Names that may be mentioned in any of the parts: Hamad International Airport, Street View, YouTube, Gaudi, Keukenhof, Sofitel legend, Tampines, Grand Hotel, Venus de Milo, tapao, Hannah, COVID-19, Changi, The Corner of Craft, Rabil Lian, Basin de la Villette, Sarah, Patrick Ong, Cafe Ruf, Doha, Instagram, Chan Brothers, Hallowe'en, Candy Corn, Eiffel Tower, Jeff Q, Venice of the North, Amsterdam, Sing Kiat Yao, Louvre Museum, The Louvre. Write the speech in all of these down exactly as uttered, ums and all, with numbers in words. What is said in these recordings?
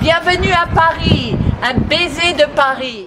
Bienvenue à Paris, un baiser de Paris.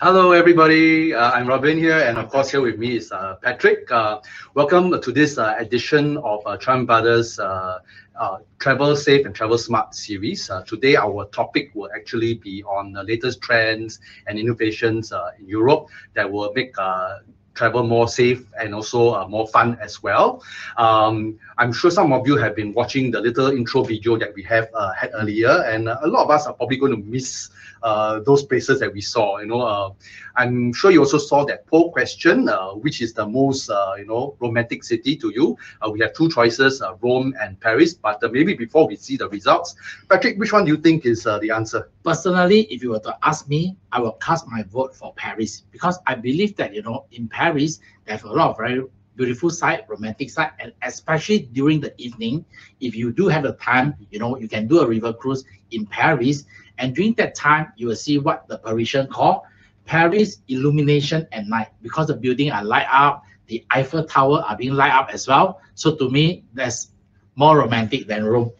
Hello everybody, uh, I'm Robin here, and of course here with me is uh, Patrick. Uh, welcome to this uh, edition of uh, Chan Brothers uh, uh, Travel Safe and Travel Smart series. Uh, today our topic will actually be on the latest trends and innovations uh, in Europe that will make uh, travel more safe and also uh, more fun as well. Um, I'm sure some of you have been watching the little intro video that we have uh, had earlier, and a lot of us are probably going to miss uh, those places that we saw. You know, uh, I'm sure you also saw that poll question, uh, which is the most uh, you know romantic city to you. Uh, we have two choices, uh, Rome and Paris. But uh, maybe before we see the results, Patrick, which one do you think is uh, the answer? Personally, if you were to ask me, I will cast my vote for Paris, because I believe that you know in Paris. Paris, there's a lot of very beautiful side, romantic side, and especially during the evening, if you do have the time, you know, you can do a river cruise in Paris, and during that time, you will see what the Parisians call Paris illumination at night, because the buildings are light up, the Eiffel Tower are being light up as well. So to me, that's more romantic than Rome.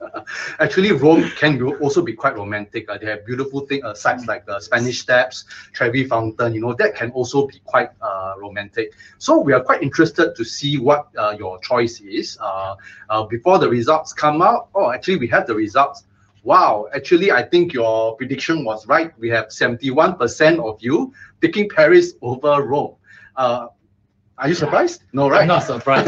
Actually, Rome can also be quite romantic. Uh, they have beautiful thing, uh, sites like the Spanish Steps, Trevi Fountain, you know, that can also be quite uh, romantic. So we are quite interested to see what uh, your choice is. Uh, uh, before the results come out, oh, actually we have the results. Wow, actually, I think your prediction was right. We have seventy-one percent of you picking Paris over Rome. Uh, Are you surprised? Yeah. No, right? I'm not surprised.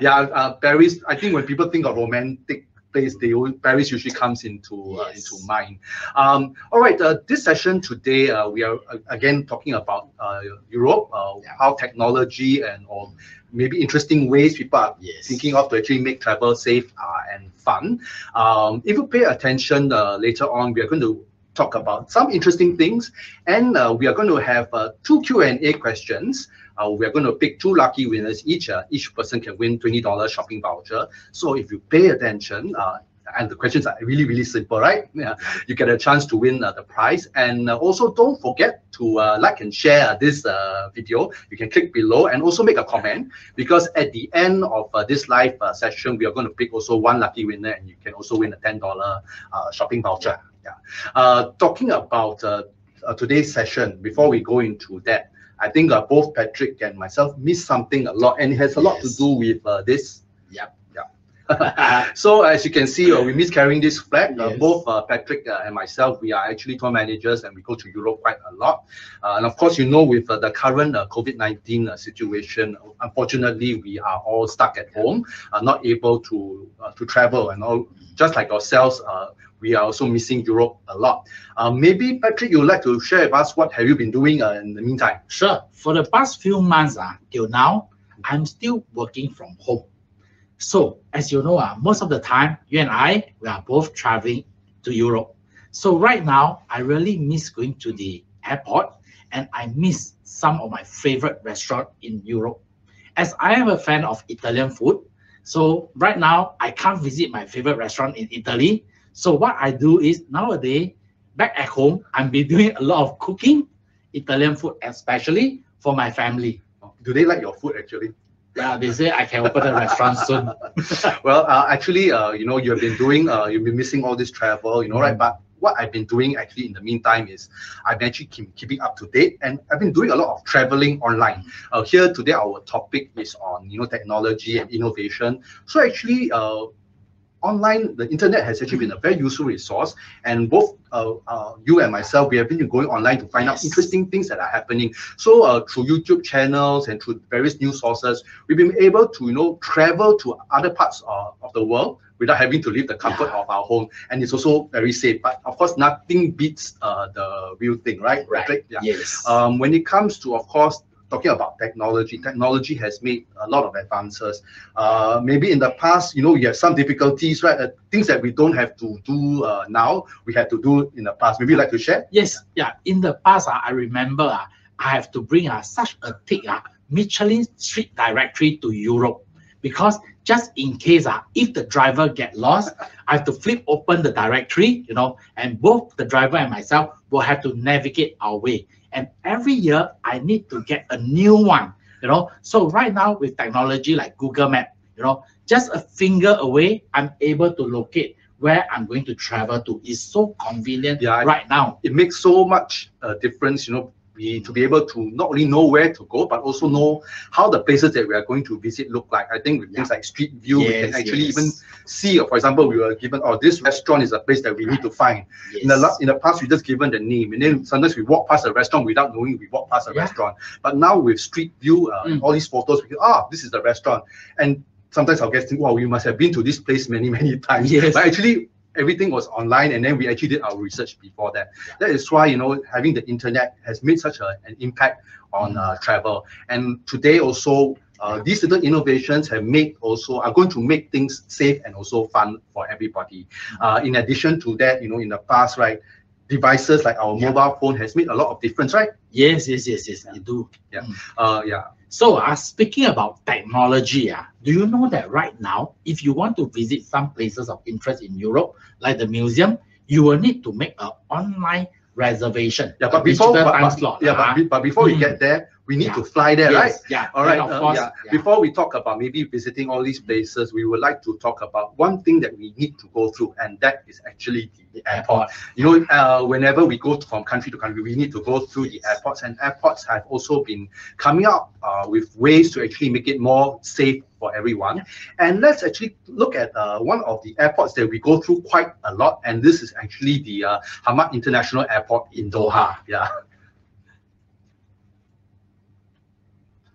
Yeah, uh, Paris, I think when people think of romantic place, they own, Paris usually comes into, yes. uh, into mind. Um, all right, uh, this session today, uh, we are uh, again talking about uh, Europe, uh, yeah. how technology and or maybe interesting ways people are yes. thinking of to actually make travel safe uh, and fun. Um, if you pay attention uh, later on, we are going to talk about some interesting things, and uh, we are going to have uh, two Q and A questions. Uh, we are going to pick two lucky winners each. Uh, each person can win twenty dollars shopping voucher. So if you pay attention, uh, and the questions are really, really simple, right? Yeah. You get a chance to win uh, the prize. And uh, also don't forget to uh, like and share this uh, video. You can click below and also make a comment, because at the end of uh, this live uh, session, we are going to pick also one lucky winner, and you can also win a ten dollar uh, shopping voucher. Yeah. Uh, talking about uh, uh, today's session, before we go into that, I think uh, both Patrick and myself missed something a lot, and it has a lot yes. to do with uh, this. Yep. So as you can see, uh, we miss carrying this flag. Yes. Uh, both uh, Patrick uh, and myself, we are actually tour managers, and we go to Europe quite a lot. Uh, and of course, you know, with uh, the current uh, COVID nineteen uh, situation, unfortunately, we are all stuck at home, uh, not able to uh, to travel, and all. Just like ourselves, uh, we are also missing Europe a lot. Uh, maybe Patrick, you'd like to share with us what have you been doing uh, in the meantime? Sure. For the past few months uh, till now, I'm still working from home. So, as you know, uh, most of the time, you and I, we are both traveling to Europe. So right now, I really miss going to the airport, and I miss some of my favorite restaurants in Europe. As I am a fan of Italian food, so right now, I can't visit my favorite restaurant in Italy. So what I do is, nowadays, back at home, I've been doing a lot of cooking, Italian food especially, for my family. Do they like your food, actually? Yeah, they say I can open a restaurant soon. Well, uh, actually, uh, you know, you've been doing, uh, you've been missing all this travel, you know, mm-hmm. right? But what I've been doing actually in the meantime is I've been actually keep, keeping up to date, and I've been doing a lot of traveling online. Uh, here today, our topic is on, you know, technology and innovation. So actually, uh, online, the internet has actually been a very useful resource, and both uh, uh, you and myself, we have been going online to find yes. out interesting things that are happening. So uh, through YouTube channels and through various news sources, we've been able to, you know, travel to other parts uh, of the world without having to leave the comfort yeah. of our home, and it's also very safe. But of course, nothing beats uh, the real thing, right? Right. Patrick? Yeah. Yes. Um, when it comes to, of course, talking about technology, technology has made a lot of advances. Uh, maybe in the past, you know, you have some difficulties, right? Uh, things that we don't have to do uh, now, we had to do in the past. Maybe you'd like to share? Yes, yeah. In the past, uh, I remember uh, I have to bring uh, such a thick uh, Michelin Street Directory to Europe, because just in case uh, if the driver get lost, I have to flip open the directory, you know, and both the driver and myself will have to navigate our way. And every year, I need to get a new one, you know. So right now, with technology like Google Maps, you know, just a finger away, I'm able to locate where I'm going to travel to. It's so convenient yeah, right now. It makes so much uh, difference, you know, we, to be able to not only know where to go, but also know how the places that we are going to visit look like. I think with yeah. things like Street View, yes, we can actually yes. even see, for example, we were given, oh, this restaurant is a place that we right. need to find. Yes. In the in the past, we just given the name, and then sometimes we walk past a restaurant without knowing we walk past a yeah. restaurant. But now with Street View, uh, mm. all these photos, we go, ah, this is the restaurant. And sometimes our guests think, wow, we must have been to this place many, many times. Yes. But actually, everything was online, and then we actually did our research before that. Yeah. That is why, you know, having the internet has made such a, an impact on uh, travel. And today also, uh, these little innovations have made also are going to make things safe and also fun for everybody. Uh, in addition to that, you know, in the past, right, devices like our yeah. mobile phone has made a lot of difference, right? Yes, yes, yes, yes, they do. Yeah, mm. uh, yeah. So, uh, speaking about technology, uh, do you know that right now, if you want to visit some places of interest in Europe, like the museum, you will need to make an online reservation. Yeah, but before, but, time but, slot, yeah, uh, but, but before mm. we get there, we need yeah. to fly there, yes, right? Yeah. All right. Uh, course, yeah. Yeah. Before we talk about maybe visiting all these places, we would like to talk about one thing that we need to go through, and that is actually the, the airport. airport. You know, uh, whenever we go from country to country, we need to go through the airports, and airports have also been coming up uh, with ways to actually make it more safe for everyone. Yeah. And let's actually look at uh, one of the airports that we go through quite a lot, and this is actually the uh, Hamad International Airport in Doha. Yeah.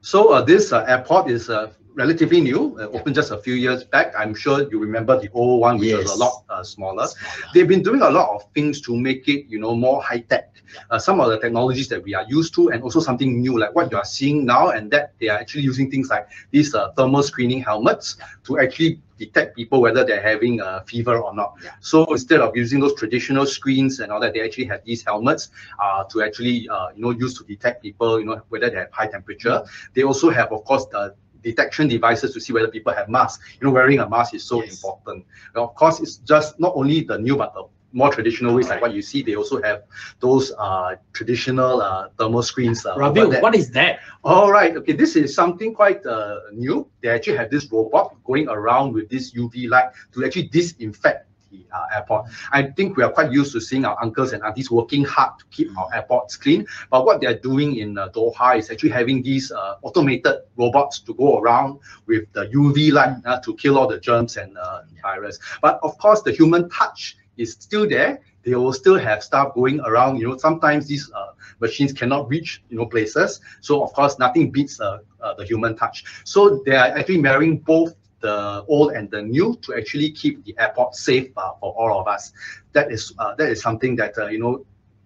So uh, this uh, airport is uh, relatively new, uh, opened just a few years back. I'm sure you remember the old one, which yes. was a lot uh, smaller. smaller. They've been doing a lot of things to make it, you know, more high-tech. Yeah. Uh, some of the technologies that we are used to, and also something new like what you are seeing now, and that they are actually using things like these uh, thermal screening helmets yeah. to actually detect people whether they're having a fever or not. Yeah. So instead of using those traditional screens and all that, they actually have these helmets uh, to actually, uh, you know, use to detect people, you know, whether they have high temperature. Mm-hmm. They also have, of course, the detection devices to see whether people have masks. You know, wearing a mask is so yes. important. Now, of course, it's just not only the new but the more traditional ways, right. like what you see. They also have those uh, traditional uh, thermal screens. Uh, Rabil, what is that? All right, okay, this is something quite uh, new. They actually have this robot going around with this U V light to actually disinfect the uh, airport. I think we are quite used to seeing our uncles and aunties working hard to keep our airports clean. But what they are doing in uh, Doha is actually having these uh, automated robots to go around with the U V light uh, to kill all the germs and uh, virus. But of course, the human touch is still there. They will still have staff going around. You know, sometimes these uh, machines cannot reach, you know, places. So of course, nothing beats uh, uh, the human touch. So they are actually marrying both the old and the new to actually keep the airport safe uh, for all of us. That is uh, that is something that uh, you know,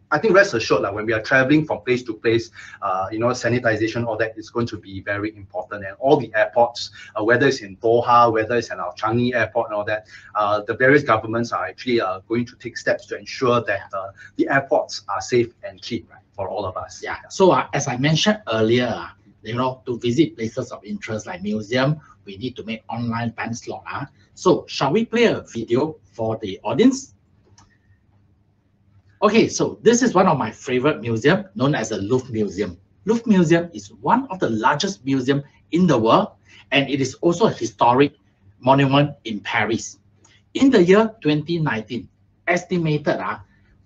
I think rest assured that like, when we are traveling from place to place, uh, you know, sanitization, all that is going to be very important. And all the airports, uh, whether it's in Doha, whether it's in our Changi airport and all that, uh, the various governments are actually uh, going to take steps to ensure that uh, the airports are safe and clean, right, for all of us. Yeah. So uh, as I mentioned earlier, uh, you know, to visit places of interest like museum, we need to make online time slot. Uh. So shall we play a video for the audience? Okay, so this is one of my favorite museums, known as the Louvre Museum. Louvre Museum is one of the largest museums in the world, and it is also a historic monument in Paris. In the year twenty nineteen, estimated uh,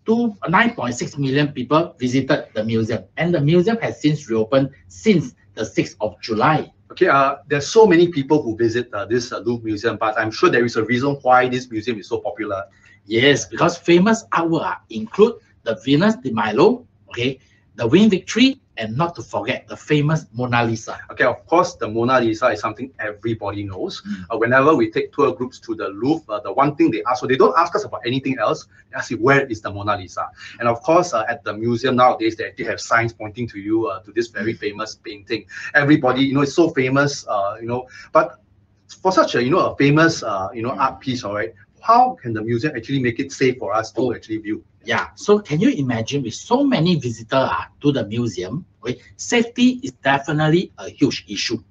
to nine point six million people visited the museum, and the museum has since reopened since the sixth of July. Okay, uh, there's so many people who visit uh, this uh, Louvre Museum, but I'm sure there is a reason why this museum is so popular. Yes, because famous artwork include the Venus de Milo, okay, the Winged Victory, and not to forget the famous Mona Lisa. Okay, of course, the Mona Lisa is something everybody knows. Mm. Uh, whenever we take tour groups to the Louvre, uh, the one thing they ask, so they don't ask us about anything else, they ask you, where is the Mona Lisa? And of course, uh, at the museum nowadays, they, they have signs pointing to you, uh, to this very famous painting. Everybody, you know, it's so famous, uh, you know, but for such a, you know, a famous, uh, you know, mm. art piece, all right, how can the museum actually make it safe for us to oh, actually view? Yeah, so can you imagine with so many visitors uh, to the museum, okay, safety is definitely a huge issue.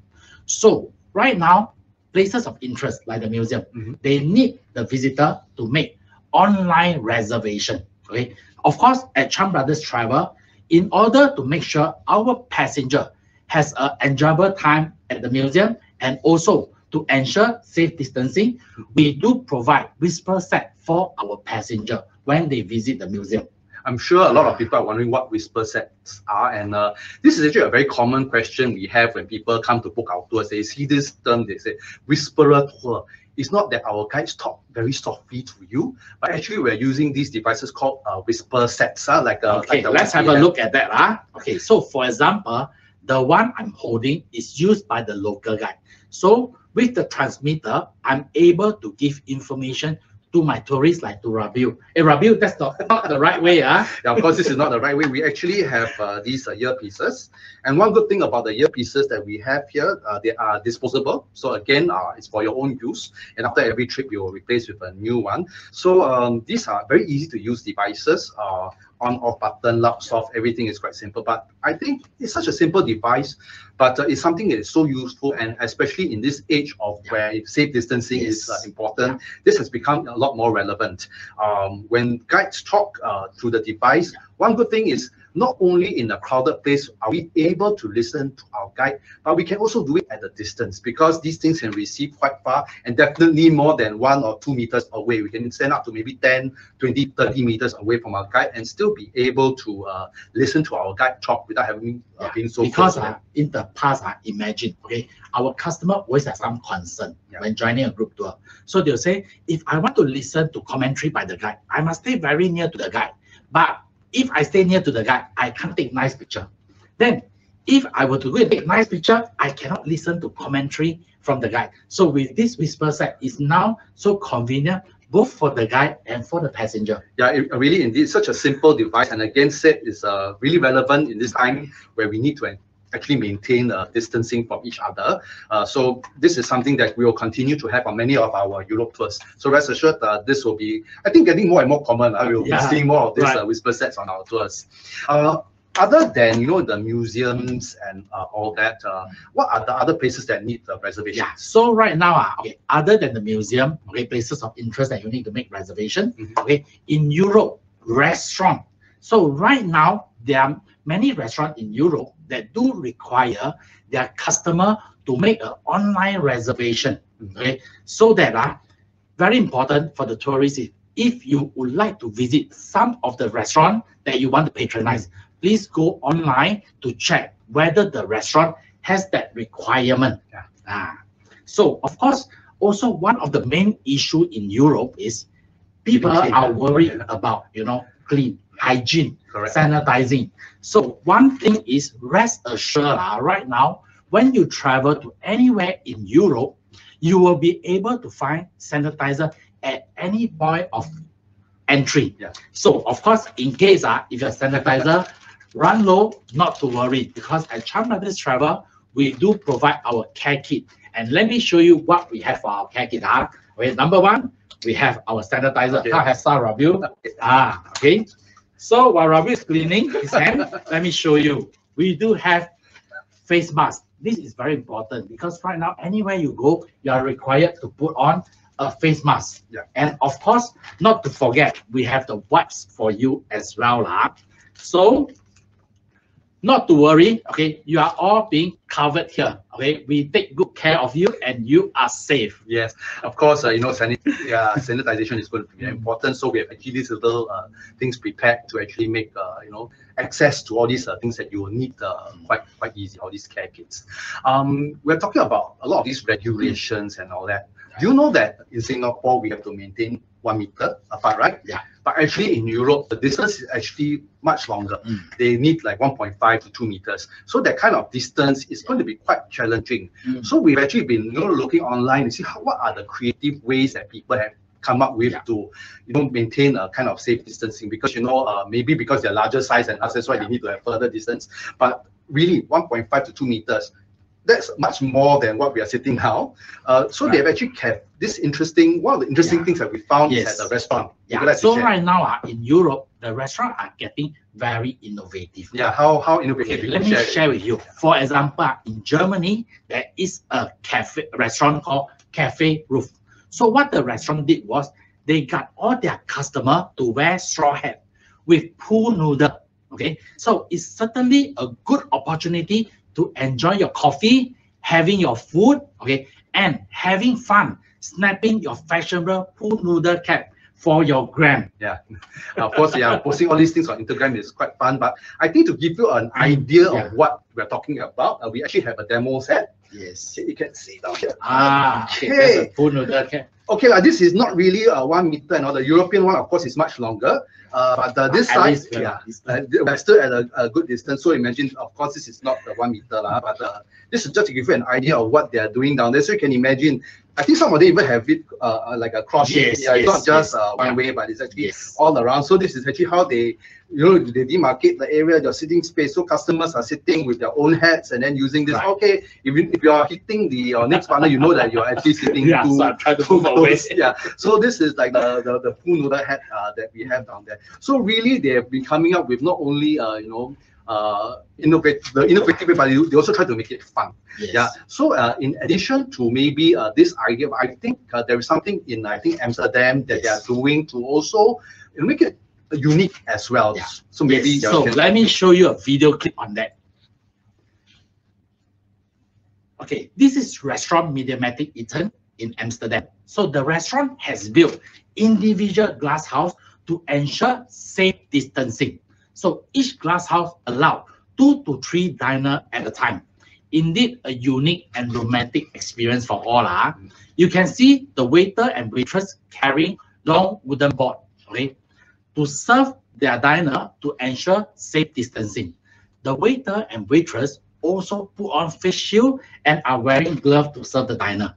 So right now, places of interest like the museum, mm-hmm. they need the visitor to make online reservation. Okay, of course, at Chan Brothers Travel, in order to make sure our passenger has an enjoyable time at the museum and also to ensure safe distancing, we do provide whisper set for our passenger when they visit the museum. I'm sure a lot of people are wondering what whisper sets are, and uh, this is actually a very common question we have when people come to book our tours. They see this term, they say, whisperer tour. It's not that our guides talk very softly to you, but actually we're using these devices called uh, whisper sets. Uh, like a, okay, like let's have a have. look at that. Uh. Okay, so for example, the one I'm holding is used by the local guide. So with the transmitter, I'm able to give information to my tourists, like to Rabil. Hey, Rabil, that's not, not the right way. Huh? Yeah, of course, this is not the right way. We actually have uh, these uh, earpieces. And one good thing about the earpieces that we have here, uh, they are disposable. So again, uh, it's for your own use. And after every trip, you will replace with a new one. So um, these are very easy to use devices. Uh, on, off button, loud, soft, everything is quite simple. But I think it's such a simple device, but uh, it's something that is so useful, and especially in this age of yeah. where safe distancing yes. is uh, important, yeah. this has become a lot more relevant. Um, when guides talk uh, through the device, yeah. one good thing is not only in a crowded place are we able to listen to our guide, but we can also do it at a distance, because these things can receive quite far and definitely more than one or two meters away. We can stand up to maybe ten, twenty, thirty meters away from our guide and still be able to uh, listen to our guide talk without having uh, yeah, been so Because uh, in the past, uh, imagine, okay, our customer always has some concern yeah. when joining a group tour. So they'll say, if I want to listen to commentary by the guide, I must stay very near to the guide. But if I stay near to the guide, I can't take nice picture. Then, if I were to go and take nice picture, I cannot listen to commentary from the guide. So with this whisper set, it's now so convenient both for the guide and for the passenger. Yeah, it really indeed such a simple device, and again, said is uh, really relevant in this time where we need to actually maintain uh, distancing from each other. Uh, so this is something that we will continue to have on many of our Europe tours. So rest assured, uh, this will be, I think, getting more and more common. Uh, we will yeah. be seeing more of these right. uh, whisper sets on our tours. Uh, other than, you know, the museums and uh, all that, uh, what are the other places that need uh, reservation? Yeah. So right now, uh, okay, other than the museum, okay, places of interest that you need to make reservation, mm-hmm. okay, in Europe, restaurant. So right now, there are many restaurants in Europe that do require their customer to make an online reservation, mm-hmm. okay? So that, uh, very important for the tourists, if you would like to visit some of the restaurant that you want to patronize, please go online to check whether the restaurant has that requirement. Yeah. Ah. So, of course, also one of the main issue in Europe is people are worried about, you know, clean, hygiene, correct, sanitizing. So one thing is, rest assured, uh, right now, when you travel to anywhere in Europe, you will be able to find sanitizer at any point of entry. Yeah. So, of course, in case uh, if your sanitizer run low, not to worry, because at Chan Brothers Travel, we do provide our care kit. And let me show you what we have for our care kit. Uh. Okay, number one, we have our sanitizer. Okay. How has Rabil? Ah, okay. So while Rabil is cleaning his hand, let me show you. We do have face mask. This is very important because right now, anywhere you go, you are required to put on a face mask. Yeah. And of course, not to forget, we have the wipes for you as well. Lah. So not to worry, okay, you are all being covered here. Okay, we take good care of you and you are safe. Yes, of course, uh, you know, sanit yeah, sanitization is going to be important. So we have actually these little uh, things prepared to actually make, uh, you know, access to all these uh, things that you will need uh, quite quite easy, all these care kits. Um, we're talking about a lot of these regulations and all that. Do you know that in Singapore, we have to maintain one meter apart, right? Yeah. But actually in Europe, the distance is actually much longer. Mm. They need like one point five to two meters. So that kind of distance is going to be quite challenging. Mm. So we've actually been, you know, looking online and see how, what are the creative ways that people have come up with, yeah, to, you know, maintain a kind of safe distancing, because, you know, uh, maybe because they're larger size than us, that's why, yeah, they need to have further distance. But really one point five to two meters, that's much more than what we are sitting now. Uh, so right, they've actually kept this interesting, one of the interesting, yeah, things that we found, yes, is at the restaurant. Yeah. Like so right now, uh, in Europe, the restaurants are getting very innovative. Yeah, how, how innovative? Okay, let me share, share with you. For example, uh, in Germany, there is a cafe restaurant called Cafe Ruf. So what the restaurant did was, they got all their customers to wear straw hat with pool noodle. Okay, so it's certainly a good opportunity to enjoy your coffee, having your food, okay, and having fun, snapping your fashionable pool noodle cap for your gram. Yeah, of course, yeah, posting all these things on Instagram is quite fun, but I think to give you an idea, yeah, of what we're talking about, uh, we actually have a demo set. Yes. You can see down here. Ah, okay. There's a pool noodle cap. Okay, uh, this is not really uh, one meter, and all the European one, of course, is much longer. Uh, but the, this side, yeah, uh, we're still at a, a good distance. So imagine, of course, this is not the one meter, lah, but uh, this is just to give you an idea of what they are doing down there. So you can imagine, I think some of them even have it uh, like a cross shape. Yes, yeah, yes, it's not just yes, uh, one, yeah, way, but it's actually, yes, all around. So this is actually how they, you know, they demarcate the area, their sitting space. So customers are sitting with their own hats and then using this. Right. Okay, even if you are hitting the your next partner, you know that you're actually sitting. Yeah, two, so I'm trying to move away. Yeah. So this is like the the, the pool noodle hat uh, that we have down there. So really, they have been coming up with not only uh, you know, uh, innovate the innovative way, but they also try to make it fun. Yes. Yeah. So uh, in addition to maybe uh, this idea, I think uh, there is something in I think Amsterdam that, yes, they are doing to also make it unique as well. Yeah. So maybe, yes, so let me show you a video clip on that. Okay, this is restaurant Mediamatic Eten in Amsterdam. So the restaurant has built individual glass house to ensure safe distancing. So each glass house allowed two to three diners at a time. Indeed, a unique and romantic experience for all. Uh. You can see the waiter and waitress carrying long wooden board, okay, to serve their diner to ensure safe distancing. The waiter and waitress also put on face shield and are wearing gloves to serve the diner.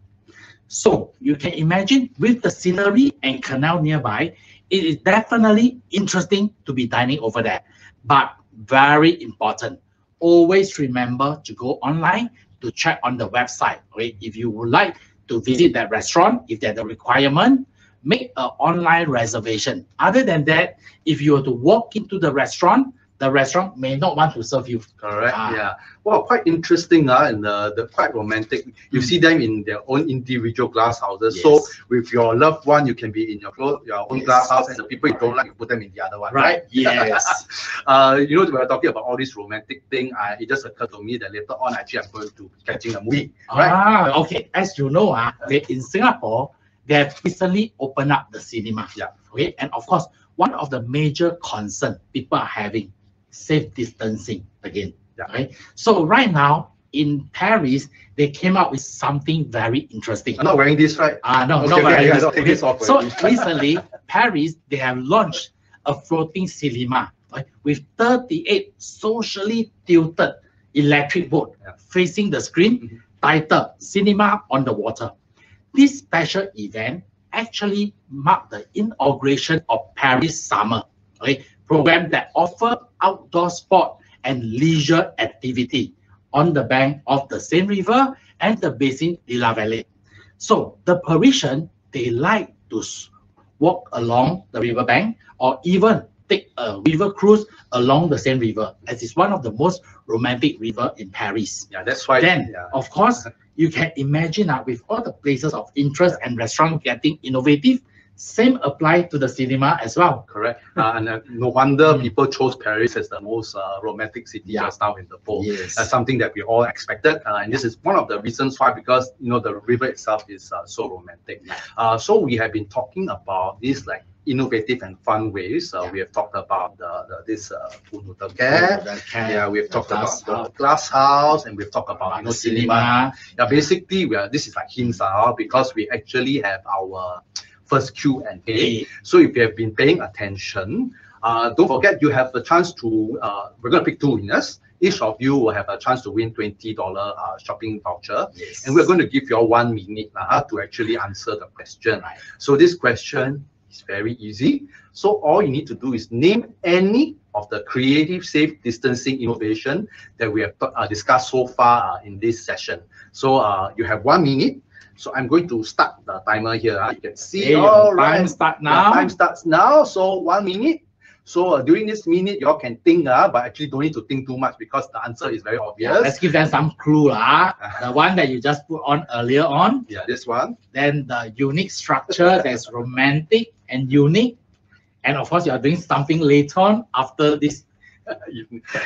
So you can imagine, with the scenery and canal nearby, it is definitely interesting to be dining over there. But very important, always remember to go online to check on the website. Okay? If you would like to visit that restaurant, if there's a requirement, make an online reservation. Other than that, if you were to walk into the restaurant, the restaurant may not want to serve you. Correct. Ah. Yeah. Well, quite interesting, uh, and uh, the quite romantic. You mm. see them in their own individual glass houses. Yes. So with your loved one, you can be in your close, your own yes. glass house, and the people you don't like, you put them in the other one. Right. right? Yes. uh, you know, when we are talking about all this romantic thing, I, it just occurred to me that later on, actually, I'm going to catching a movie. Right. Ah. Okay. As you know, ah, uh, in Singapore, they have recently opened up the cinema. Yeah. Okay. And of course, one of the major concern people are having. Safe distancing again, yeah. right? So right now in Paris, they came out with something very interesting. I'm not wearing this, right? Ah, uh, no, okay, not wearing yeah, this. Yeah, this okay. So recently, Paris, they have launched a floating cinema, right, with thirty-eight socially tilted electric boat yeah. facing the screen, mm-hmm. titled Cinema on the Water. This special event actually marked the inauguration of Paris Summer, okay, program that offer outdoor sport and leisure activity on the bank of the Seine River and the Basin de la Villette. So the Parisians, they like to walk along the riverbank or even take a river cruise along the Seine River, as it's one of the most romantic river in Paris. Yeah, that's why. Then, yeah. of course, you can imagine uh, with all the places of interest and restaurants getting innovative, same apply to the cinema as well. Correct. Uh, and uh, no wonder mm. people chose Paris as the most uh, romantic city yeah. just now in the poll. Yes. That's something that we all expected. Uh, and this is one of the reasons why, because, you know, the river itself is uh, so romantic. Yeah. Uh, so we have been talking about this, like, innovative and fun ways. Uh, yeah. We have talked about the, the, this uh, food noodle care. Yeah, we have talked about the glass house, and we've talked about, you know, cinema. cinema. Yeah, basically, we are, this is like hints uh, because we actually have our first Q and A. So if you have been paying attention, uh, don't forget you have the chance to, uh, we're going to pick two winners. Each of you will have a chance to win twenty dollars uh, shopping voucher. Yes. And we're going to give you all one minute uh, to actually answer the question. Right. So this question is very easy. So all you need to do is name any of the creative safe distancing innovation that we have uh, discussed so far uh, in this session. So uh, you have one minute. So I'm going to start the timer here. Uh, you can see, hey, all right. Time start now. The time starts now. So one minute. So uh, during this minute, you all can think, uh, but actually don't need to think too much because the answer is very obvious. Yeah, let's give them some clue. Uh. The one that you just put on earlier on. Yeah, this one. Then the unique structure that's romantic and unique. And of course, you are doing something later on after this.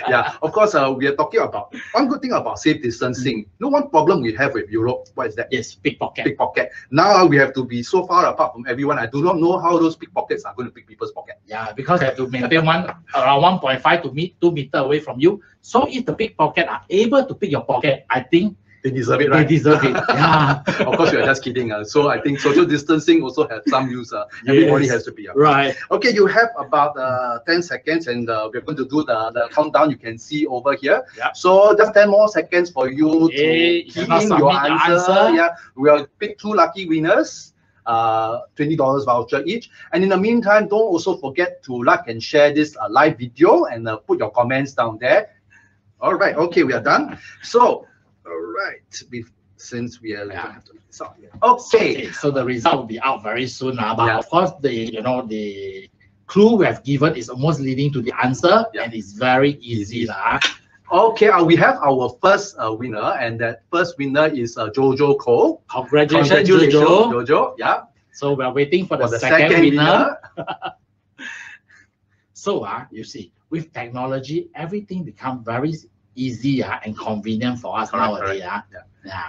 Yeah, of course, uh, we are talking about one good thing about safe distancing. Mm-hmm. No one problem we have with Europe. What is that? Yes, pickpocket. Pickpocket. Now we have to be so far apart from everyone. I do not know how those pickpockets are going to pick people's pocket. Yeah, because they have to maintain one around one point five to meet two meter away from you. So if the pickpocket are able to pick your pocket, I think they deserve it, right? They deserve it. Yeah. Of course, you're just kidding. Uh. So I think social distancing also has some use. Uh. Everybody yes. has to be up. Right. Okay, you have about uh, ten seconds, and uh, we're going to do the, the countdown. You can see over here. Yep. So just ten more seconds for you okay. to key you in your answer. answer. Yeah. We'll pick two lucky winners. Uh, twenty dollars voucher each. And in the meantime, don't also forget to like and share this uh, live video, and uh, put your comments down there. All right. Okay, we are done. So. All right, Be since we are yeah. so, yeah. okay. okay, so the result will be out very soon. Uh, but yeah. of course, the you know the clue we have given is almost leading to the answer, yeah. and it's very easy. Uh. Okay, uh, we have our first uh, winner, and that first winner is uh, Jojo Koh. Congratulations, Congratulations Jojo. Jojo. Yeah. So we are waiting for the, for the second, second winner. winner. So uh, you see, with technology, everything becomes very easy uh, and convenient for us correct, nowadays. Correct. Uh. Yeah. Yeah.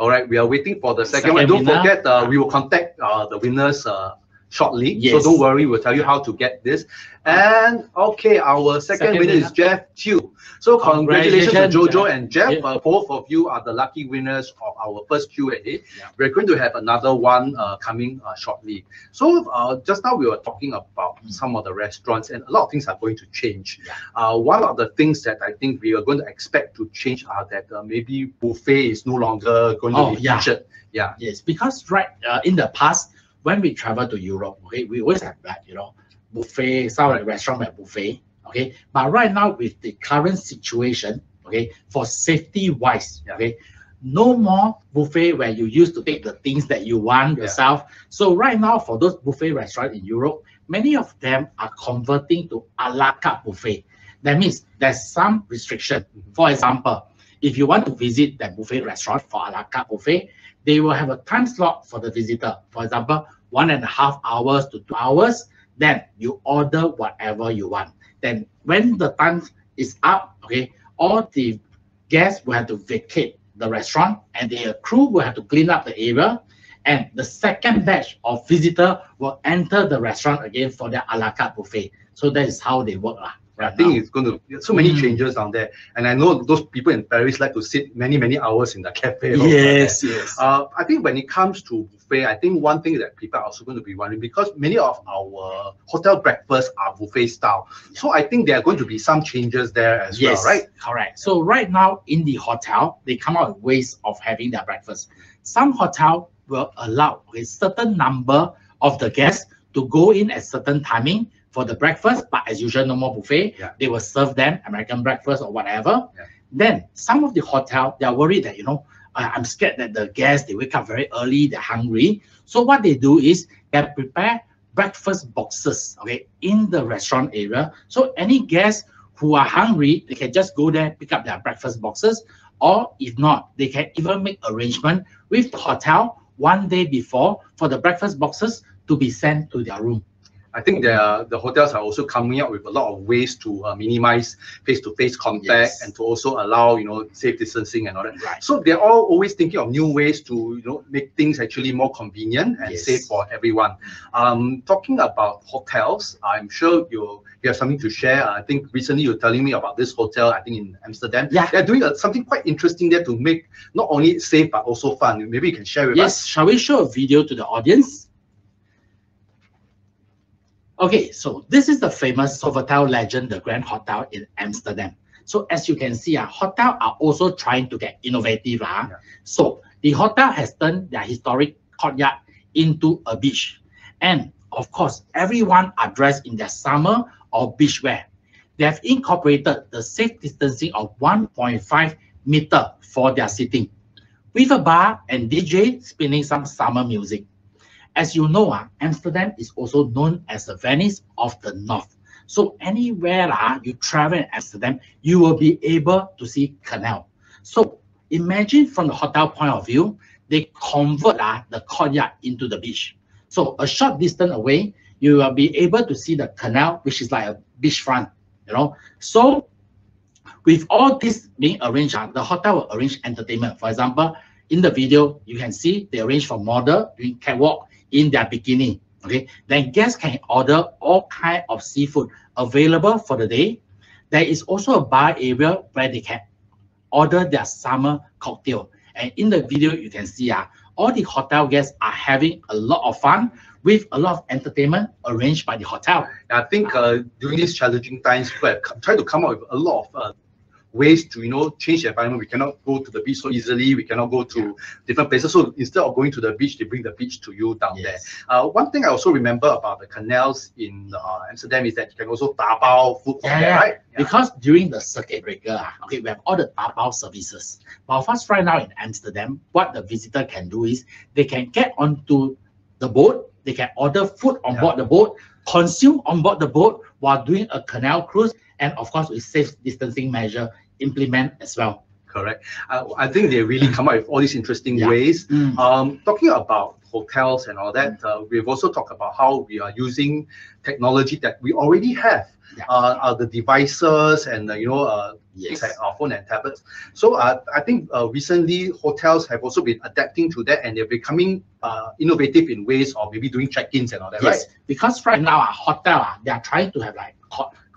All right, we are waiting for the second, second one. Don't winner. forget, uh, we will contact uh, the winners uh, shortly. Yes. So don't worry, we'll tell you how to get this. And okay, our second, second winner, winner is Jeff Q. So congratulations, congratulations to Jojo Jeff. and Jeff. Yeah. Uh, both of you are the lucky winners of our first Q and A. Yeah. We're going to have another one uh, coming uh, shortly. So uh, just now we were talking about mm. some of the restaurants, and a lot of things are going to change. Yeah. Uh, one of the things that I think we are going to expect to change are that uh, maybe buffet is no longer going oh, to be yeah. featured. Yeah. Yes, because right uh, in the past, when we travel to Europe, okay, we always have that, you know, buffet, some like restaurant like buffet, okay. But right now with the current situation, okay, for safety wise, yeah. okay, no more buffet where you used to take the things that you want yeah. yourself. So right now for those buffet restaurants in Europe, many of them are converting to a la carte buffet. That means there's some restriction. For example, if you want to visit that buffet restaurant for a la carte buffet, they will have a time slot for the visitor. For example, one and a half hours to two hours, then you order whatever you want. Then when the time is up, okay, all the guests will have to vacate the restaurant and their crew will have to clean up the area. And the second batch of visitors will enter the restaurant again for their a la carte buffet. So that is how they work. Right I think now. It's going to be so many mm. changes down there. And I know those people in Paris like to sit many, many hours in the cafe. Yes, like yes. Uh, I think when it comes to buffet, I think one thing that people are also going to be wondering, because many of our hotel breakfasts are buffet style. So I think there are going to be some changes there as yes, well, right? Correct. So right now in the hotel, they come out with ways of having their breakfast. Some hotel will allow a certain number of the guests to go in at certain timing for the breakfast, but as usual, no more buffet. Yeah. They will serve them American breakfast or whatever. Yeah. Then some of the hotel, they are worried that, you know, uh, I'm scared that the guests, they wake up very early, they're hungry. So what they do is they prepare breakfast boxes, okay, in the restaurant area. So any guests who are hungry, they can just go there, pick up their breakfast boxes. Or if not, they can even make arrangement with the hotel one day before for the breakfast boxes to be sent to their room. I think the, the hotels are also coming up with a lot of ways to uh, minimize face-to-face contact, yes, and to also allow, you know, safe distancing and all that. Right. So they're all always thinking of new ways to, you know, make things actually more convenient and yes, safe for everyone. Um, talking about hotels, I'm sure you you have something to share. I think recently you were telling me about this hotel, I think in Amsterdam. Yeah. They're doing a, something quite interesting there to make not only safe but also fun. Maybe you can share with yes, us. Yes, shall we show a video to the audience? Okay, so this is the famous Sofitel Legend, the Grand Hotel in Amsterdam. So as you can see, uh, hotels are also trying to get innovative. Uh. Yeah. So the hotel has turned their historic courtyard into a beach. And of course, everyone are dressed in their summer or beach wear. They have incorporated the safe distancing of one point five meters for their seating, with a bar and D J spinning some summer music. As you know, uh, Amsterdam is also known as the Venice of the North. So anywhere uh, you travel in Amsterdam, you will be able to see canal. So imagine from the hotel point of view, they convert uh, the courtyard into the beach. So a short distance away, you will be able to see the canal, which is like a beachfront, you know. So with all this being arranged, uh, the hotel will arrange entertainment. For example, in the video, you can see they arrange for model doing catwalk in their bikini, okay? Then guests can order all kinds of seafood available for the day. There is also a bar area where they can order their summer cocktail. And in the video, you can see uh, all the hotel guests are having a lot of fun with a lot of entertainment arranged by the hotel. I think uh, during these challenging times, we try to come up with a lot of uh, ways to, you know, change the environment. We cannot go to the beach so easily. We cannot go to yeah. different places. So instead of going to the beach, they bring the beach to you down yes. there. Uh, one thing I also remember about the canals in uh, Amsterdam is that you can also tapao food from yeah, there, right? Yeah. Because during the circuit breaker, okay, we have all the tapao services. But for us right now in Amsterdam, what the visitor can do is they can get onto the boat. They can order food on yeah. board the boat, consume on board the boat while doing a canal cruise. And of course, with safe distancing measure implement as well. Correct. I, I think they really come up with all these interesting yeah. ways. Mm. Um, talking about hotels and all that, uh, we've also talked about how we are using technology that we already have, yeah. uh, uh, the devices and, uh, you know, uh, yes. like our phone and tablets. So uh, I think uh, recently hotels have also been adapting to that and they're becoming uh, innovative in ways of maybe doing check-ins and all that, yes. right? Because right now, our hotel, uh, they are trying to have like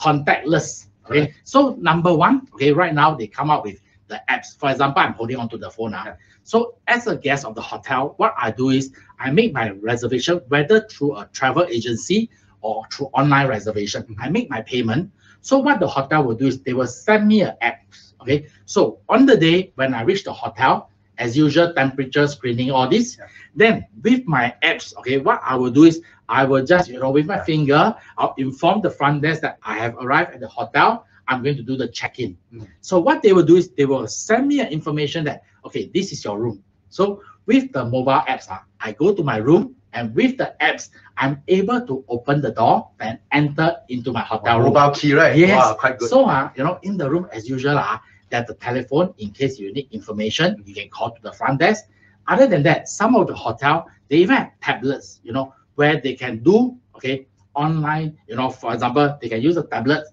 contactless, okay? Right. So number one, okay, right now they come out with the apps. For example, I'm holding on to the phone now. Yeah. So as a guest of the hotel, what I do is I make my reservation, whether through a travel agency or through online reservation. Mm-hmm. I make my payment. So what the hotel will do is they will send me an app, okay? So on the day when I reach the hotel, as usual, temperature screening, all this. Yeah. Then with my apps, okay, what I will do is I will just, you know, with my yeah. finger, I'll inform the front desk that I have arrived at the hotel. I'm going to do the check-in. Mm. So what they will do is they will send me an information that, okay, this is your room. So with the mobile apps, uh, I go to my room, And with the apps, I'm able to open the door and enter into my hotel room. Mobile key, right? Yes. Wow, quite good. So, uh, you know, in the room as usual, uh, there's the telephone in case you need information, you can call to the front desk. Other than that, some of the hotel, they even have tablets, you know, where they can do, okay, online, you know, for example, they can use the tablets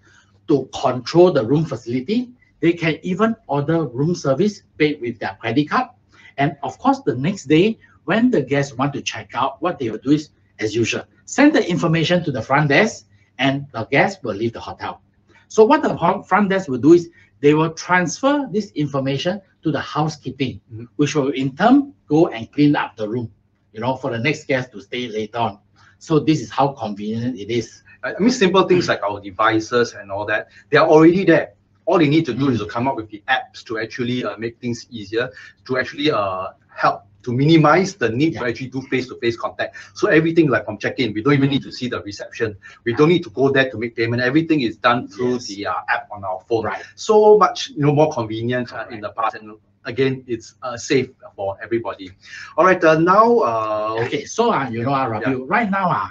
to control the room facility. They can even order room service paid with their credit card. And of course, the next day, when the guests want to check out, what they will do is, as usual, send the information to the front desk and the guests will leave the hotel. So what the front desk will do is they will transfer this information to the housekeeping, mm-hmm. which will in turn go and clean up the room, you know, for the next guest to stay later on. So this is how convenient it is. I mean, simple things like our devices and all that, they are already there. All they need to do mm-hmm. is to come up with the apps to actually uh, make things easier, to actually uh, help to minimize the need yeah. to actually do face-to-face contact. So everything like from check-in, we don't even need to see the reception. We don't need to go there to make payment. Everything is done through yes. the uh, app on our phone. Right. So much you know, more convenient uh, right. in the past. And again, it's uh, safe for everybody. All right, uh, now... Uh, okay, so uh, you know, uh, Rabil, yeah. right now, uh,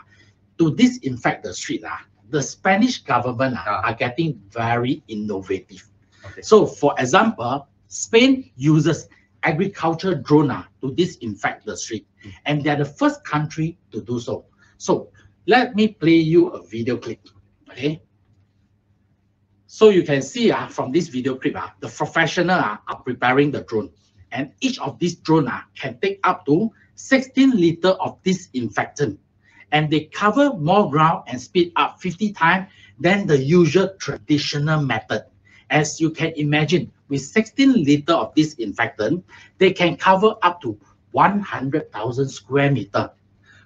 to disinfect the street, uh, the Spanish government uh, uh. are getting very innovative. Okay. So for example, Spain uses agriculture drone uh, to disinfect the street. Mm. And they're the first country to do so. So let me play you a video clip, okay? So you can see uh, from this video clip, uh, the professional uh, are preparing the drone. And each of these drone uh, can take up to sixteen liters of disinfectant. And they cover more ground and speed up fifty times than the usual traditional method. As you can imagine, with sixteen liters of disinfectant, they can cover up to one hundred thousand square meters.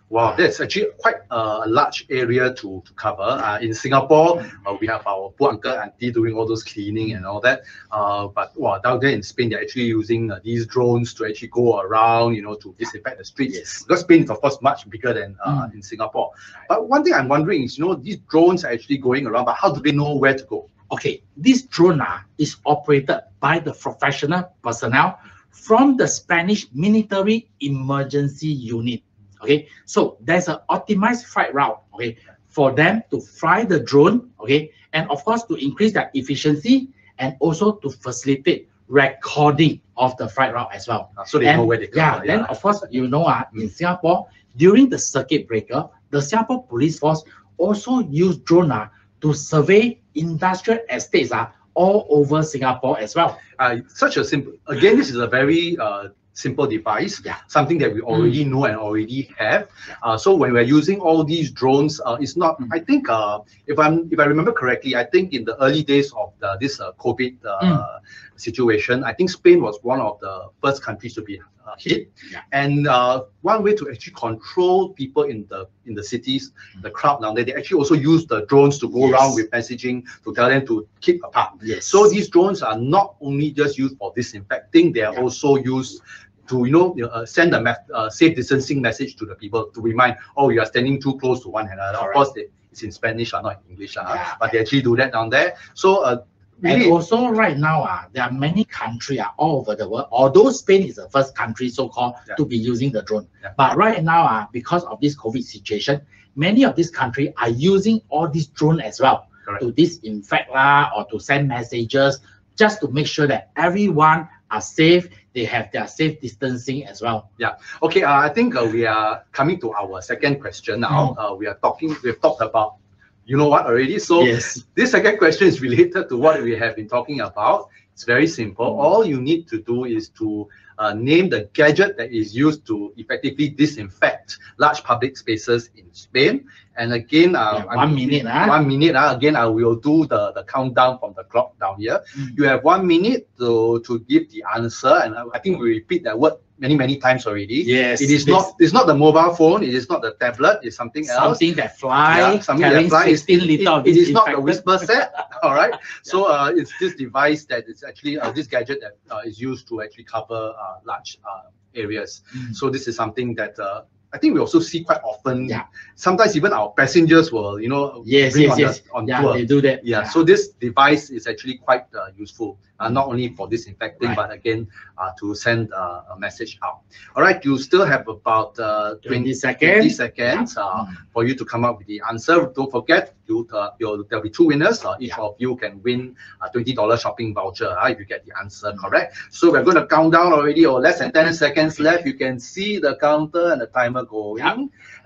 Wow, that's actually quite a large area to, to cover. Uh, in Singapore, uh, we have our poor uncle, auntie doing all those cleaning and all that. Uh, but wow, down there in Spain, they're actually using uh, these drones to actually go around, you know, to disinfect the streets. Yes. Because Spain is, of course, much bigger than uh, mm. in Singapore. But one thing I'm wondering is, you know, these drones are actually going around, but how do they know where to go? Okay, this drone uh, is operated by the professional personnel from the Spanish Military Emergency Unit. Okay, so there's an optimized flight route, okay, for them to fly the drone, okay, and of course to increase their efficiency and also to facilitate recording of the flight route as well. So they and, know where they come. Yeah, yeah, then of course, you know, uh, in Singapore, during the circuit breaker, the Singapore Police Force also used drone uh, to survey industrial estates are uh, all over Singapore as well. Uh, such a simple, again, this is a very uh, simple device, yeah. something that we already mm. know and already have. Yeah. Uh, so when we're using all these drones, uh, it's not, mm. I think, uh, if, I'm, if I remember correctly, I think in the early days of the, this uh, COVID uh, mm. situation, I think Spain was one of the first countries to be uh, hit. Yeah. And uh, one way to actually control people in the in the cities, mm. the crowd down there, they actually also use the drones to go yes. around with messaging to tell them to keep apart. Yes. So these drones are not only just used for disinfecting, they are yeah. also used to you know uh, send a uh, safe distancing message to the people to remind, oh, you are standing too close to one another. Correct. Of course, they, it's in Spanish, uh, not in English, uh, yeah. but they actually do that down there. So, uh, really and also right now, uh, there are many countries uh, all over the world, although Spain is the first country, so-called, yeah. to be using the drone. Yeah. But right now, uh, because of this COVID situation, many of these countries are using all these drones as well. Correct. To disinfect uh, or to send messages, just to make sure that everyone are safe, they have their safe distancing as well. Yeah. Okay. Uh, I think uh, we are coming to our second question now. Mm. Uh, we are talking. We've talked about, you know what already. So yes. this second question is related to what we have been talking about. It's very simple. Mm. All you need to do is to uh, name the gadget that is used to effectively disinfect large public spaces in Spain. And again, uh, yeah, one, minute, uh. one minute. One uh, minute. Again, I will do the, the countdown from the clock down here. Mm. You have one minute to to give the answer, and I, I think we repeat that word many many times already. Yes. It is this. not. It's not the mobile phone. It is not the tablet. It's something else. Something that flies. Yeah, something that flies. It, it, it is not the whisper set. All right. yeah. So uh, it's this device that is actually uh, this gadget that uh, is used to actually cover uh, large uh, areas. Mm. So this is something that. Uh, I think we also see quite often. Yeah. Sometimes even our passengers will, you know, yes, bring yes, on, yes. The, on yeah, tour. They do that. Yeah. yeah. So this device is actually quite uh, useful, uh, not only for disinfecting, right. but again uh, to send uh, a message out. All right. You still have about uh, twenty seconds yeah. uh, mm. for you to come up with the answer. Don't forget, you uh, there'll be two winners. Uh, each yeah. of you can win a twenty dollar shopping voucher uh, if you get the answer correct. So we're going to count down already, or less than ten seconds left. You can see the counter and the timer going, yeah.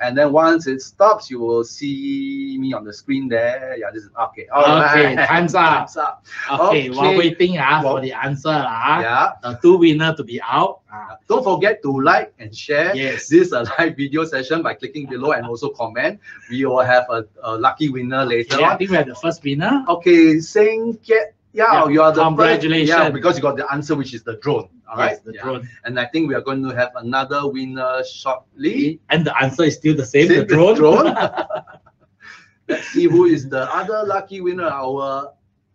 and then once it stops, you will see me on the screen there. Yeah, this is okay. All okay, right. time's up. Time's up. Okay, okay, while waiting uh, well, for the answer, uh, yeah. the two winner to be out. Uh, Don't forget to like and share yes. this uh, live video session by clicking below and also comment. We will have a, a lucky winner later. Okay, I think we have the first winner. Okay, Sing Kiat Yao, yeah, you are the congratulations. First, yeah, because you got the answer, which is the drone. All yes, right, the yeah. drone. And I think we are going to have another winner shortly. And the answer is still the same, same the drone. The drone. Let's see who is the other lucky winner. Our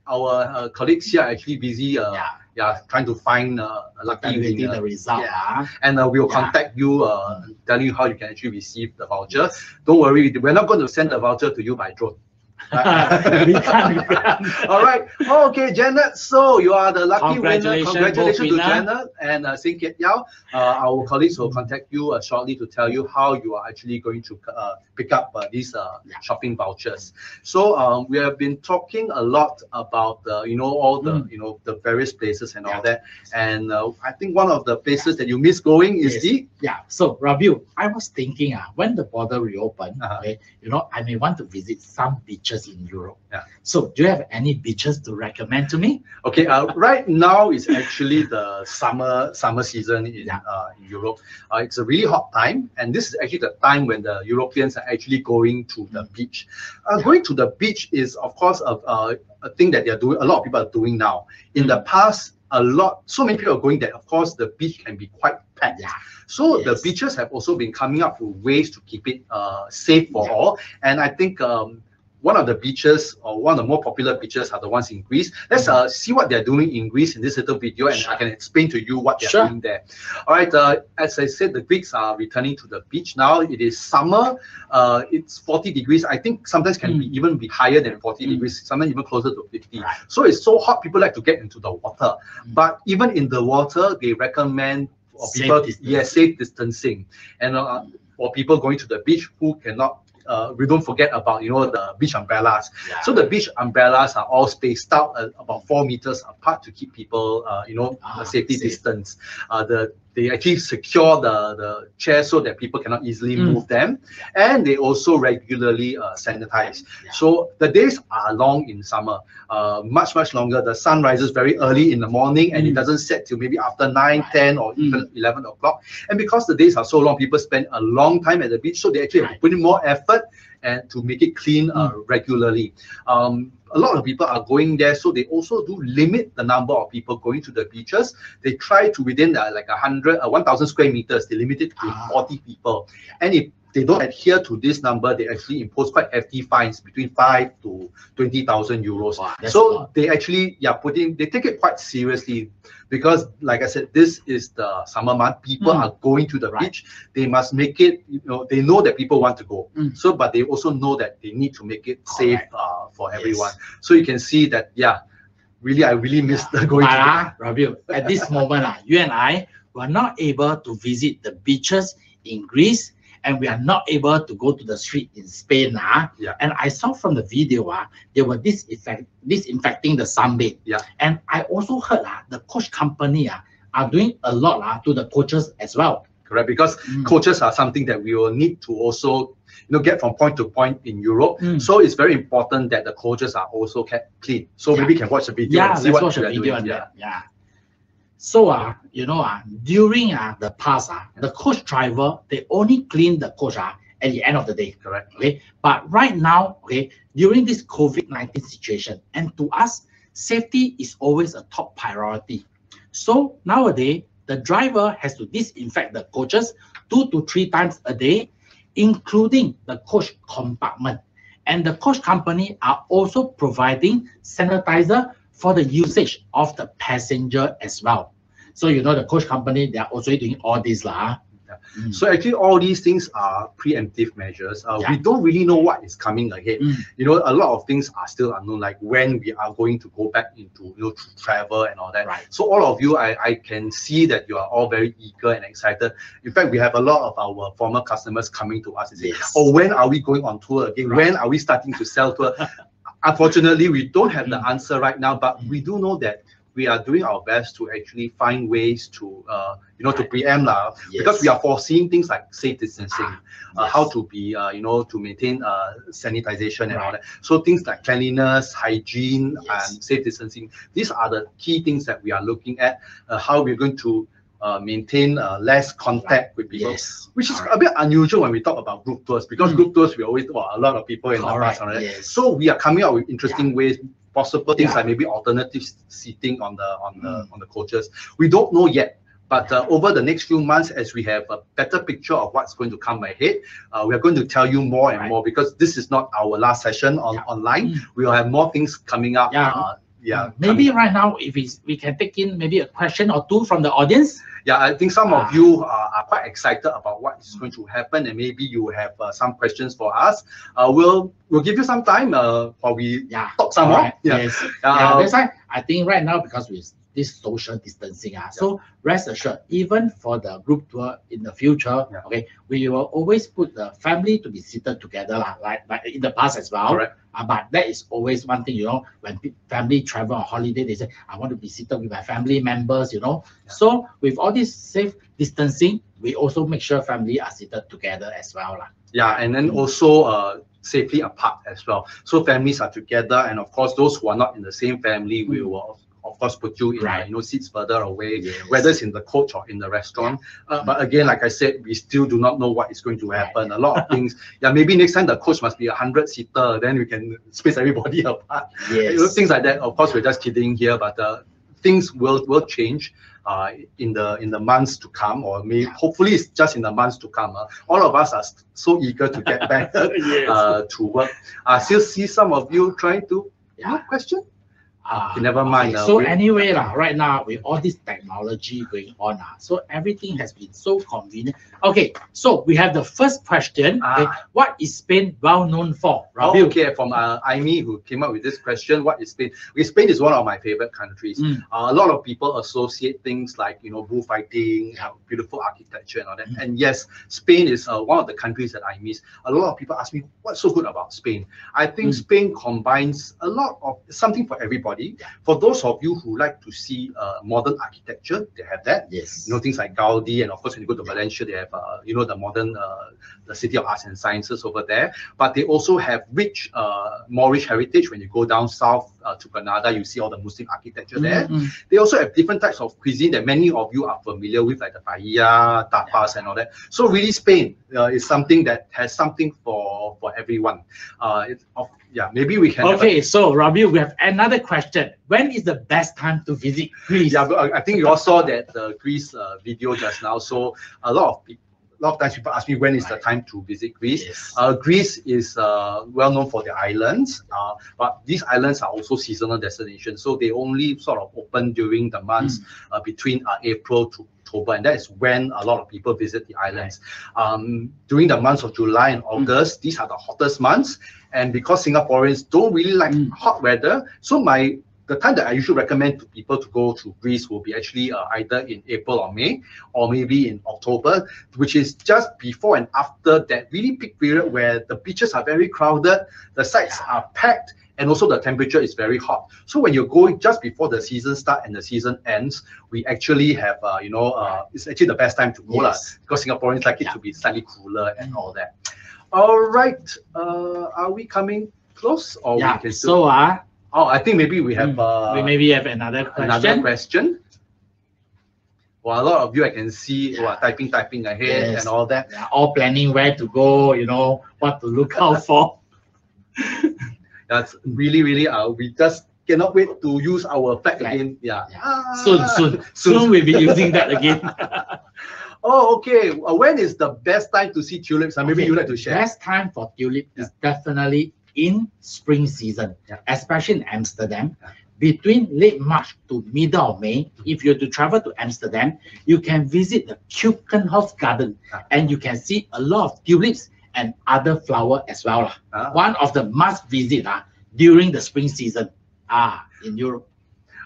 our uh, colleagues here are actually busy. Uh, yeah. Yeah, trying to find uh, a lucky winner. The result. Yeah. And uh, we will yeah. contact you, uh, tell you how you can actually receive the voucher. Yes. Don't worry, we're not going to send the voucher to you by drone. we can't, we can't. All right. Oh, okay, Janet. So you are the lucky Congratulations, winner. Congratulations to winner. Janet and uh, Sing Kiat Yao. Uh, our colleagues will contact you uh, shortly to tell you how you are actually going to uh, pick up uh, these uh, yeah. shopping vouchers. So um, we have been talking a lot about uh, you know all the mm. you know the various places and yeah. all that. And uh, I think one of the places yeah. that you miss going is yes. the yeah. So Rabil, I was thinking ah uh, when the border reopened, uh-huh. okay, you know I may want to visit some beaches in Europe. Yeah. So do you have any beaches to recommend to me? Okay, uh, right now is actually the summer summer season in, yeah. uh, in Europe. Uh, it's a really hot time, and this is actually the time when the Europeans are actually going to the beach. Uh, yeah. Going to the beach is, of course, a, a, a thing that they're doing. A lot of people are doing now. In mm. the past, a lot, so many people are going that, of course, the beach can be quite packed. Yeah. So yes. the beaches have also been coming up with ways to keep it uh, safe for yeah. all. And I think um, one of the beaches, or one of the more popular beaches, are the ones in Greece. Let's uh, see what they're doing in Greece in this little video, and sure. I can explain to you what they're sure. doing there. All right, uh, as I said, the Greeks are returning to the beach now. It is summer. Uh, it's forty degrees. I think sometimes can mm. be even be higher than forty mm. degrees, sometimes even closer to fifty. Right. So it's so hot, people like to get into the water. Mm. But even in the water, they recommend for safe people, distance. yeah, safe distancing. And uh, for people going to the beach who cannot, Uh, we don't forget about, you know, the beach umbrellas. Yeah. So the beach umbrellas are all spaced out uh, about four meters apart to keep people, uh, you know, ah, safety safe. distance. Uh, the They actually secure the, the chairs so that people cannot easily mm. move them. Yeah. And they also regularly uh, sanitize. Yeah. So the days are long in summer, uh, much, much longer. The sun rises very early in the morning and mm. it doesn't set till maybe after nine, ten or even mm. eleven o'clock. And because the days are so long, people spend a long time at the beach. So they actually right. have put in more effort and to make it clean uh, mm. regularly. Um, a lot of people are going there, so they also do limit the number of people going to the beaches. They try to within uh, like a hundred, uh, one thousand square meters, they limit it to ah. forty people. And if they don't adhere to this number, they actually impose quite hefty fines between five to twenty thousand euros. Wow, so they actually, yeah, put in, they take it quite seriously because, like I said, this is the summer month. People mm. are going to the right. beach. They must make it, you know, they know that people want to go. Mm. So, but they also know that they need to make it safe right. uh, for everyone. Yes. So you can see that, yeah, really, I really miss yeah. the going but, to the Rabil, at this moment, uh, you and I were not able to visit the beaches in Greece, and we are not able to go to the street in Spain. Uh, yeah. And I saw from the video, uh, they were disinfect disinfecting the sunbed. Yeah. And I also heard uh, the coach company uh, are doing a lot uh, to the coaches as well. Correct, because mm. coaches are something that we will need to also, you know, get from point to point in Europe. Mm. So it's very important that the coaches are also kept clean. So yeah. maybe you can watch the video yeah, and see let's what watch a video doing. on yeah. that. Yeah. So, uh, you know, uh, during uh, the past, uh, the coach driver, they only clean the coach uh, at the end of the day. Correct. Okay. But right now, okay, during this COVID nineteen situation, and to us, safety is always a top priority. So nowadays, the driver has to disinfect the coaches two to three times a day, including the coach compartment. And the coach company are also providing sanitizer for the usage of the passenger as well. So, you know, the coach company, they are also doing all this. La. Yeah. Mm. So actually, all these things are preemptive measures. Uh, yeah. We don't really know what is coming ahead. Mm. You know, a lot of things are still unknown, like when we are going to go back into, you know, to travel and all that. Right. So all of you, I, I can see that you are all very eager and excited. In fact, we have a lot of our former customers coming to us and say, yes. oh, when are we going on tour again? Right. When are we starting to sell tour? Unfortunately, we don't have the answer right now, but we do know that we are doing our best to actually find ways to, uh, you know, to preempt lah, yes. because we are foreseeing things like safe distancing, ah, yes. uh, how to be, uh, you know, to maintain uh, sanitization and right. all that. So things like cleanliness, hygiene, yes. and safe distancing. These are the key things that we are looking at. Uh, how we're going to uh, maintain uh, less contact with people, yes. which is right. a bit unusual when we talk about group tours, because mm. group tours we always well, a lot of people in all the bus. Right. Right? Yes. So we are coming up with interesting yeah. ways. Possible things yeah. like maybe alternative seating on the on the mm. on the coaches. We don't know yet, but uh, over the next few months, as we have a better picture of what's going to come ahead, uh, we are going to tell you more and right. more, because this is not our last session on yeah. online. Mm. We will have more things coming up. Yeah, uh, yeah. Maybe coming. Right now, if we we can take in maybe a question or two from the audience. Yeah, I think some of you uh, are quite excited about what is going to happen, and maybe you have uh, some questions for us. Uh, we'll we'll give you some time uh, while we yeah. talk some more. Right. Yeah. Yes. Uh, yeah, that's why I think right now, because we this social distancing, uh, yeah. so rest assured, even for the group tour in the future, yeah. okay, we will always put the family to be seated together, uh, like, like in the past as well. Right. Uh, but that is always one thing, you know, when family travel on holiday, they say, I want to be seated with my family members, you know. Yeah. So with all this safe distancing, we also make sure family are seated together as well. Uh. Yeah, and then also uh, safely apart as well. So families are together, and of course, those who are not in the same family, mm. we will of course put you in right. you know, seats further away, yes. whether it's in the coach or in the restaurant. Yeah. Uh, mm. But again, like I said, we still do not know what is going to happen. Right. A lot of things. Yeah, maybe next time the coach must be a hundred seater, then we can space everybody apart. Yes. You know, things like that. Of course, we're just kidding here, but uh, things will will change uh, in the in the months to come, or maybe yeah. hopefully it's just in the months to come. Uh, all of us are so eager to get back yes. uh, to work. I still see some of you trying to yeah. question. Uh, okay, never mind. Okay, so uh, anyway, uh, right now with all this technology going on, uh, so everything has been so convenient. Okay, so we have the first question. Uh, okay, what is Spain well known for? Rabil? Okay, from uh, Aimee, who came up with this question. What is Spain? Okay, Spain is one of my favorite countries. Mm. Uh, a lot of people associate things like, you know, bullfighting, yeah. beautiful architecture and all that. Mm. And yes, Spain is uh, one of the countries that I miss. A lot of people ask me, what's so good about Spain? I think mm. Spain combines a lot of something for everybody. Yeah. For those of you who like to see uh, modern architecture, they have that. Yes. You know, things like Gaudi, and of course when you go to yeah. Valencia, they have uh, you know, the modern uh, the city of arts and sciences over there. But they also have rich uh, Moorish heritage. When you go down south uh, to Granada, you see all the Muslim architecture there. Mm -hmm. They also have different types of cuisine that many of you are familiar with, like the paella, tapas, yeah. and all that. So really, Spain uh, is something that has something for for everyone. Uh, it's of Yeah, maybe we can. Okay, so Rabil, we have another question. When is the best time to visit Greece? Yeah, I think you all saw that the Greece uh, video just now. So a lot of people, a lot of times people ask me when is right. the time to visit Greece. Yes. Uh, Greece is uh, well known for the islands, uh, but these islands are also seasonal destinations. So they only sort of open during the months mm. uh, between uh, April to October, and that is when a lot of people visit the islands. Right. Um, during the months of July and August, mm. these are the hottest months, and because Singaporeans don't really like mm. hot weather, so my the time that I usually recommend to people to go to Greece will be actually uh, either in April or May, or maybe in October, which is just before and after that really peak period where the beaches are very crowded, the sites yeah. are packed, and also the temperature is very hot. So when you're going just before the season starts and the season ends, we actually have, uh, you know, uh, it's actually the best time to go yes. la, because Singaporeans like yeah. it to be slightly cooler and mm. all that. All right, uh, are we coming close? Or yeah, we can still... so uh, oh, I think maybe we have... Uh, we maybe have another question. Another question. Well, a lot of you I can see yeah. who are typing, typing ahead yes. and all that. They're all planning where to go, you know, what to look out for. That's really, really, uh, we just cannot wait to use our flag right. again. Yeah. yeah. Ah. Soon, soon, soon. Soon we'll be using that again. Oh, okay. Uh, when is the best time to see tulips? Uh, maybe okay. you like to share. Best time for tulip yeah. is definitely in spring season, yeah. especially in Amsterdam. Yeah. between late March to middle of May, if you are to travel to Amsterdam, you can visit the Keukenhof garden and you can see a lot of tulips and other flower as well. Uh, One of the must visit uh, during the spring season uh, in Europe.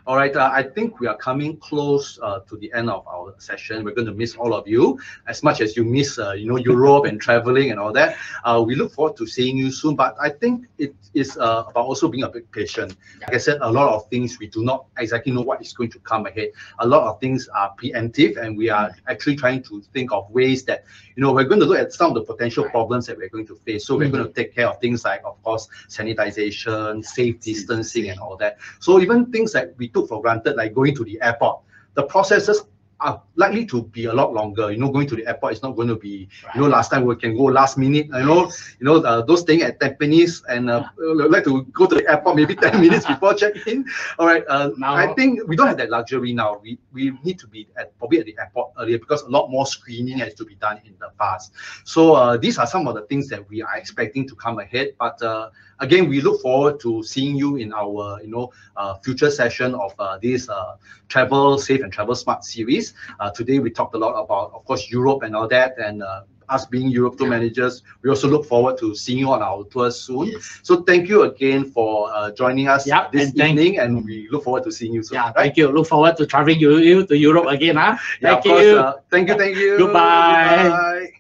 All right, uh, I think we are coming close uh, to the end of our session. We're going to miss all of you as much as you miss, uh, you know, Europe and traveling and all that. Uh, we look forward to seeing you soon, but I think it is uh, about also being a bit patient. Like I said, a lot of things we do not exactly know what is going to come ahead. A lot of things are preemptive, and we are actually trying to think of ways that, you know, we're going to look at some of the potential problems that we're going to face. So we're mm-hmm. going to take care of things like, of course, sanitization, safe distancing and all that. So even things that we took for granted, like going to the airport, the processes are likely to be a lot longer. You know, going to the airport is not going to be, right. you know, last time we can go last minute. You know, you know, uh, those staying at Tampines and uh, like to go to the airport maybe ten minutes before check-in. All right, uh, now, I think we don't have that luxury now. We we need to be at probably at the airport earlier because a lot more screening has to be done in the past. So uh, these are some of the things that we are expecting to come ahead, but. Uh, Again, we look forward to seeing you in our, you know, uh, future session of uh, this uh, Travel Safe and Travel Smart series. Uh, today, we talked a lot about, of course, Europe and all that, and uh, us being Europe tour managers. We also look forward to seeing you on our tour soon. Yes. So thank you again for uh, joining us yep, this and evening, and we look forward to seeing you soon. Yeah, right? Thank you. Look forward to traveling you, you to Europe again. Huh? yeah, thank, you. Course, uh, thank you. Thank you. Goodbye. Goodbye.